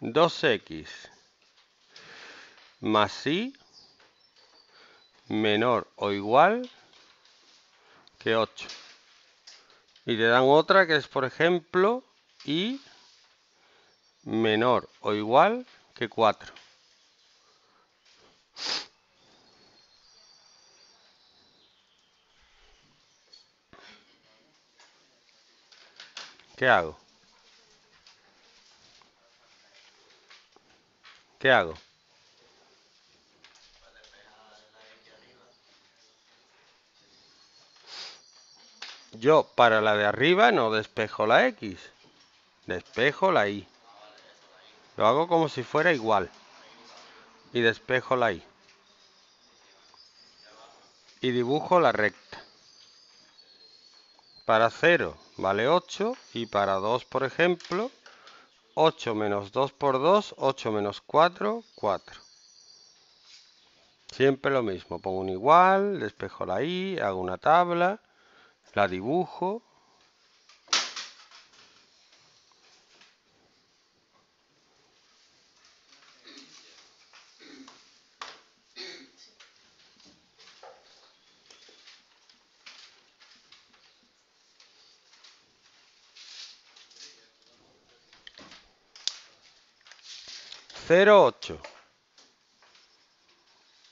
2x más y menor o igual que 8. Y te dan otra que es, por ejemplo, y menor o igual que 4. ¿Qué hago? ¿Qué hago? Yo para la de arriba no despejo la X, despejo la Y. Lo hago como si fuera igual. Y despejo la Y. Y dibujo la recta. Para 0 vale 8 y para 2, por ejemplo, 8 menos 2 por 2, 8 menos 4, 4. Siempre lo mismo, pongo un igual, despejo la i, hago una tabla, la dibujo.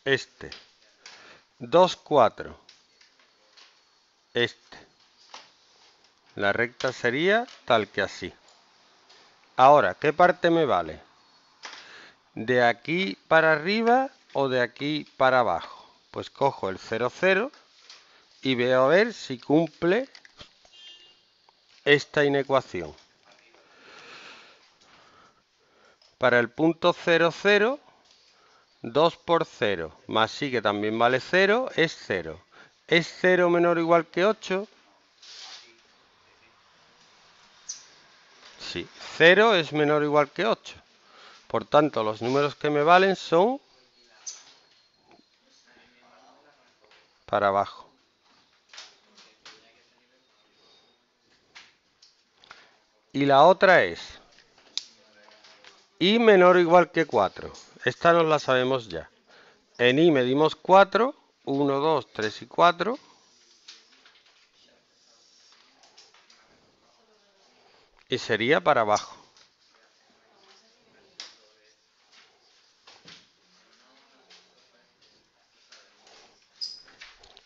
Este 2,4 la recta sería tal que así. Ahora, ¿qué parte me vale? ¿De aquí para arriba o de aquí para abajo? Pues cojo el 0,0 y veo a ver si cumple esta inecuación. Para el punto 0, 0, 2 por 0, más y que también vale 0, es 0. ¿Es 0 menor o igual que 8? Sí, 0 es menor o igual que 8. Por tanto, los números que me valen son para abajo. Y la otra es y menor o igual que 4. Esta nos la sabemos ya. En y medimos 4. 1, 2, 3 y 4. Y sería para abajo.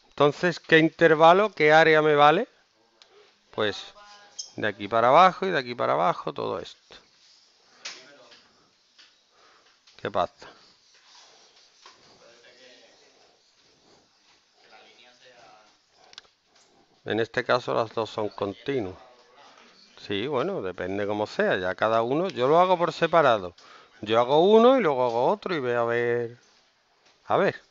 Entonces, ¿qué intervalo, qué área me vale? Pues de aquí para abajo y de aquí para abajo, todo esto. ¿Qué pasa? En este caso las dos son continuas. Sí, bueno, depende como sea. Ya cada uno, yo lo hago por separado. Yo hago uno y luego hago otro y voy a ver. A ver.